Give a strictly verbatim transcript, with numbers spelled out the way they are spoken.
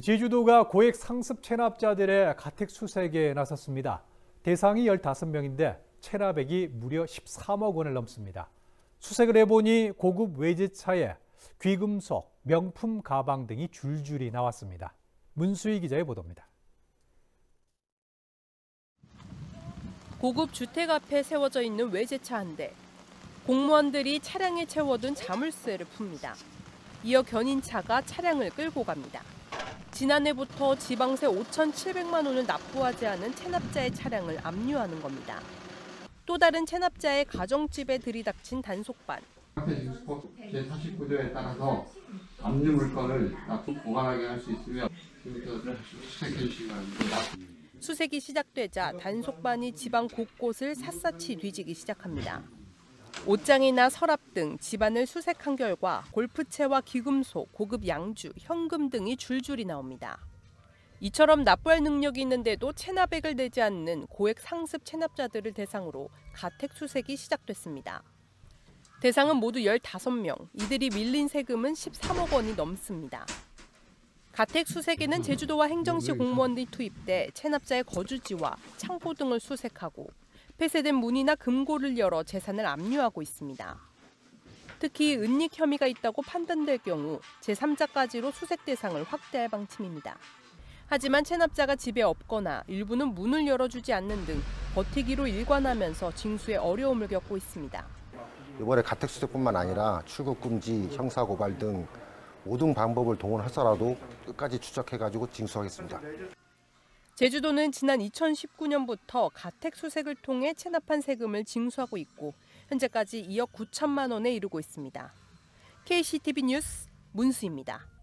제주도가 고액 상습 체납자들의 가택 수색에 나섰습니다. 대상이 열다섯 명인데 체납액이 무려 십삼억 원을 넘습니다. 수색을 해보니 고급 외제차에 귀금속, 명품 가방 등이 줄줄이 나왔습니다. 문수희 기자의 보도입니다. 고급 주택 앞에 세워져 있는 외제차 한 대. 공무원들이 차량에 채워둔 자물쇠를 풉니다. 이어 견인차가 차량을 끌고 갑니다. 지난해부터 지방세 오천칠백만 원을 납부하지 않은 체납자의 차량을 압류하는 겁니다. 또 다른 체납자의 가정집에 들이닥친 단속반. 제사십구 조에 따라서 압류 물건을 납품 보관하게 할 수 있으며 지금부터 수색해 주시기 바랍니다. 수색이 시작되자 단속반이 지방 곳곳을 샅샅이 뒤지기 시작합니다. 옷장이나 서랍 등 집안을 수색한 결과 골프채와 귀금속, 고급 양주, 현금 등이 줄줄이 나옵니다. 이처럼 납부할 능력이 있는데도 체납액을 내지 않는 고액 상습 체납자들을 대상으로 가택 수색이 시작됐습니다. 대상은 모두 열다섯 명, 이들이 밀린 세금은 십삼억 원이 넘습니다. 가택 수색에는 제주도와 행정시 공무원들이 투입돼 체납자의 거주지와 창고 등을 수색하고 폐쇄된 문이나 금고를 열어 재산을 압류하고 있습니다. 특히 은닉 혐의가 있다고 판단될 경우 제삼자까지로 수색 대상을 확대할 방침입니다. 하지만 체납자가 집에 없거나 일부는 문을 열어주지 않는 등 버티기로 일관하면서 징수에 어려움을 겪고 있습니다. 이번에 가택 수색뿐만 아니라 출국 금지, 형사 고발 등 모든 방법을 동원해서라도 끝까지 추적해가지고 징수하겠습니다. 제주도는 지난 이천십구 년부터 가택 수색을 통해 체납한 세금을 징수하고 있고 현재까지 이억 구천만 원에 이르고 있습니다. 케이씨티비 뉴스 문수희입니다.